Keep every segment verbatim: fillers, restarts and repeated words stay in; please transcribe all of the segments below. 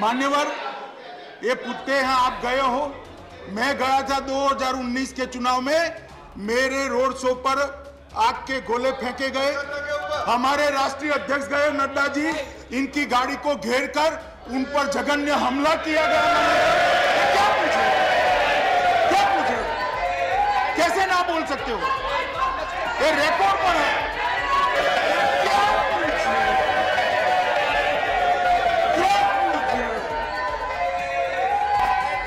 मान्यवर, ये पूछते हैं आप गए हो? मैं गया था दो हज़ार उन्नीस के चुनाव में, मेरे रोड शो पर आग के गोले फेंके गए। हमारे राष्ट्रीय अध्यक्ष गए नड्डा जी, इनकी गाड़ी को घेर कर उन पर जघन्य हमला किया गया। क्या पूछे क्या पूछे कैसे ना बोल सकते हो? ये रिकॉर्ड पर है। क्या पूछे क्या पूछे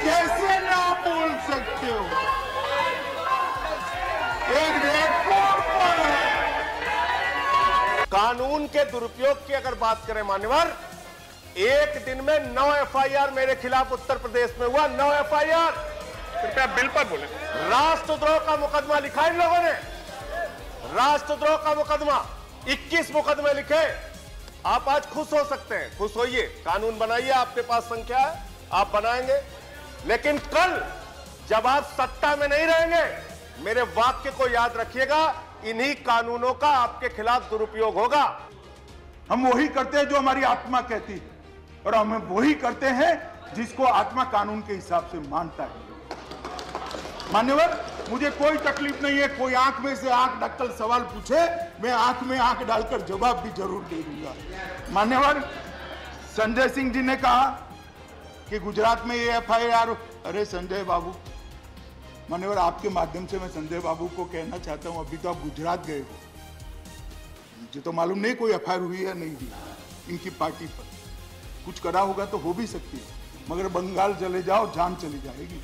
कैसे ना बोल सकते हो? ये रिकॉर्ड पर है। कानून के दुरुपयोग की अगर बात करें मान्यवर, एक दिन में नौ एफ आई आर मेरे खिलाफ उत्तर प्रदेश में हुआ। नौ एफ आई आर। कृपया बिल पर बोले। राष्ट्रद्रोह का मुकदमा लिखा इन लोगों ने, राष्ट्रद्रोह का मुकदमा इक्कीस मुकदमे लिखे। आप आज खुश हो सकते हैं, खुश होइए, कानून बनाइए, आपके पास संख्या है, आप बनाएंगे। लेकिन कल जब आप सत्ता में नहीं रहेंगे, मेरे वाक्य को याद रखिएगा, इन्हीं कानूनों का आपके खिलाफ दुरुपयोग होगा। हम वही करते हैं जो हमारी आत्मा कहती है, और हम वही करते हैं जिसको आत्मा कानून के हिसाब से मानता है। मान्यवर, मुझे कोई तकलीफ नहीं है, कोई आंख में से आंख डालकर सवाल पूछे, मैं आंख में आंख डालकर जवाब भी जरूर दे दूंगा। मान्यवर, संजय सिंह जी ने कहा कि गुजरात में ये एफ आई आर। अरे संजय बाबू, मान्यवर आपके माध्यम से मैं संजय बाबू को कहना चाहता हूं, अभी तो आप गुजरात गए हो, मुझे तो मालूम नहीं कोई एफ आई आर हुई या नहीं हुई, इनकी पार्टी पर कुछ करा होगा तो हो भी सकती है, मगर बंगाल चले जाओ, जान चली जाएगी।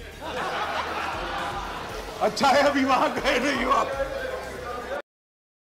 अच्छा है अभी वहां गए नहीं हो आप।